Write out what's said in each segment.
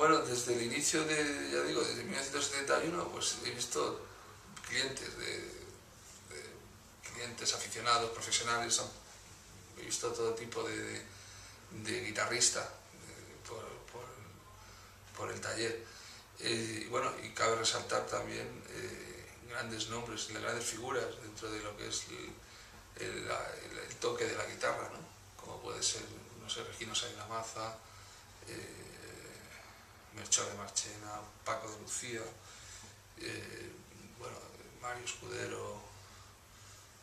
Bueno, desde el inicio de, ya digo, desde 1971, pues he visto clientes, clientes aficionados, profesionales, he visto todo tipo de guitarrista por el taller. Bueno, y cabe resaltar también grandes nombres, grandes figuras dentro de lo que es el toque de la guitarra, ¿no? Como puede ser, no sé, Regino Sainz de la Maza, Merchor de Marchena, Paco de Lucía, bueno, Mario Escudero,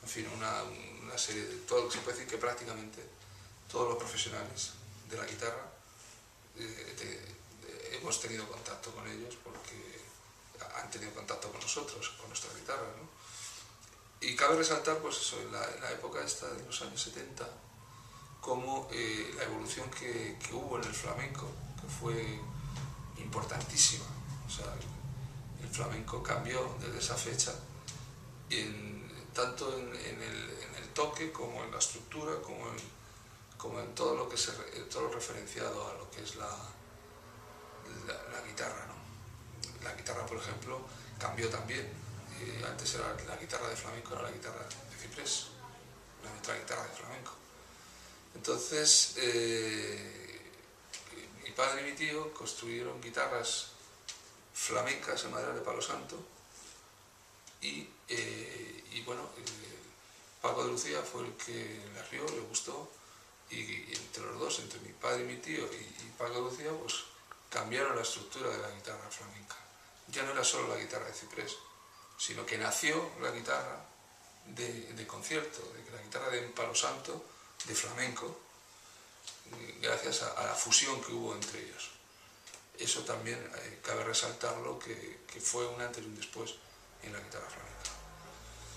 en fin, una serie de todo, se puede decir que prácticamente todos los profesionales de la guitarra hemos tenido contacto con ellos porque han tenido contacto con nosotros, con nuestras guitarras, ¿no? Y cabe resaltar, pues eso, en la época esta de los años 70, como la evolución que hubo en el flamenco, que fue importantísima. O sea, el flamenco cambió desde esa fecha, tanto en el toque como en la estructura, como en todo lo que todo lo referenciado a lo que es la guitarra, ¿no? La guitarra, por ejemplo, cambió también. Antes era la guitarra de flamenco, era la guitarra de ciprés, otra guitarra de flamenco. Entonces, mi padre y mi tío construyeron guitarras flamencas en madera de palo santo y bueno, Paco de Lucía fue el que le rió, le gustó, y entre los dos, entre mi padre y mi tío y Paco de Lucía, pues cambiaron la estructura de la guitarra flamenca. Ya no era solo la guitarra de ciprés, sino que nació la guitarra de concierto, la guitarra de palo santo, de flamenco, gracias a la fusión que hubo entre ellos. Eso también cabe resaltarlo, que fue un antes y un después en la guitarra flamenca.